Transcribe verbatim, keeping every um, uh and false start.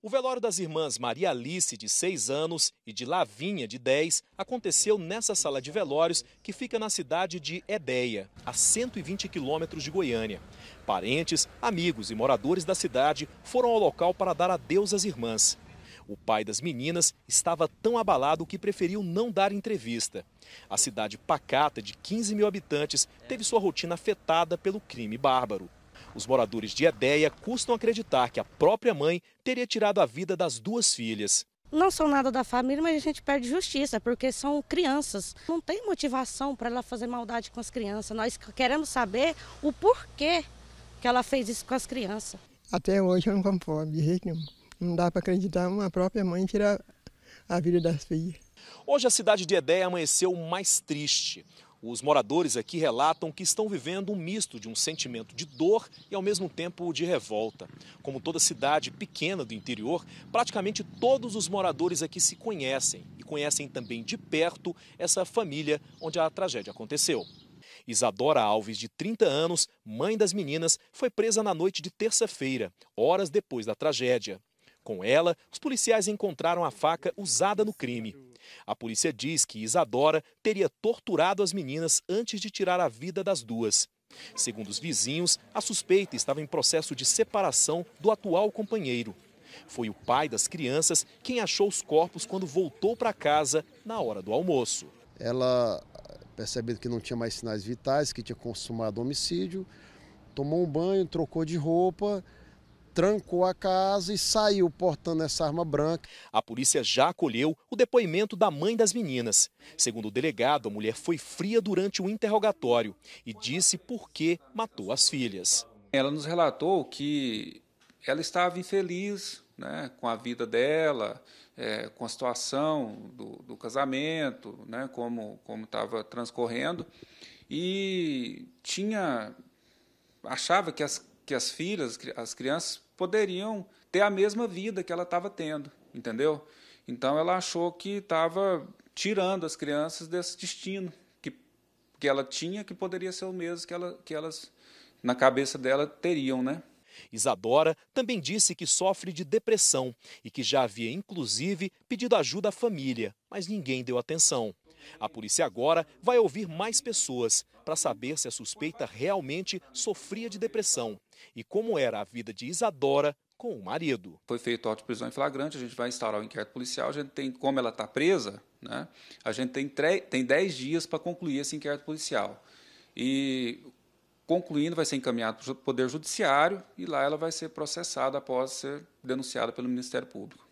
O velório das irmãs Maria Alice, de seis anos, e de Lavininha, de dez, aconteceu nessa sala de velórios que fica na cidade de Edéia, a cento e vinte quilômetros de Goiânia. Parentes, amigos e moradores da cidade foram ao local para dar adeus às irmãs. O pai das meninas estava tão abalado que preferiu não dar entrevista. A cidade pacata, de quinze mil habitantes, teve sua rotina afetada pelo crime bárbaro. Os moradores de Edéia custam acreditar que a própria mãe teria tirado a vida das duas filhas. Não são nada da família, mas a gente perde justiça, porque são crianças. Não tem motivação para ela fazer maldade com as crianças. Nós queremos saber o porquê que ela fez isso com as crianças. Até hoje eu não conformo, de jeito nenhum. Não dá para acreditar uma própria mãe tirar a vida das filhas. Hoje a cidade de Edéia amanheceu mais triste. Os moradores aqui relatam que estão vivendo um misto de um sentimento de dor e, ao mesmo tempo, de revolta. Como toda cidade pequena do interior, praticamente todos os moradores aqui se conhecem e conhecem também de perto essa família onde a tragédia aconteceu. Isadora Alves, de trinta anos, mãe das meninas, foi presa na noite de terça-feira, horas depois da tragédia. Com ela, os policiais encontraram a faca usada no crime. A polícia diz que Isadora teria torturado as meninas antes de tirar a vida das duas. Segundo os vizinhos, a suspeita estava em processo de separação do atual companheiro. Foi o pai das crianças quem achou os corpos quando voltou para casa na hora do almoço. Ela, percebendo que não tinha mais sinais vitais, que tinha consumado homicídio, tomou um banho, trocou de roupa, trancou a casa e saiu portando essa arma branca. A polícia já acolheu o depoimento da mãe das meninas. Segundo o delegado, a mulher foi fria durante o interrogatório e disse por que matou as filhas. Ela nos relatou que ela estava infeliz, né, com a vida dela, é, com a situação do, do casamento, né, como como estava transcorrendo, e tinha achava que as que as filhas, as crianças, poderiam ter a mesma vida que ela estava tendo, entendeu? Então ela achou que estava tirando as crianças desse destino que, que ela tinha, que poderia ser o mesmo que, ela, que elas, na cabeça dela, teriam, né? Isadora também disse que sofre de depressão e que já havia, inclusive, pedido ajuda à família, mas ninguém deu atenção. A polícia agora vai ouvir mais pessoas para saber se a suspeita realmente sofria de depressão e como era a vida de Isadora com o marido. Foi feito auto de prisão em flagrante, a gente vai instaurar o inquérito policial, a gente tem, como ela está presa, né, a gente tem, tem dez dias para concluir esse inquérito policial. E concluindo, vai ser encaminhado para o Poder Judiciário e lá ela vai ser processada após ser denunciada pelo Ministério Público.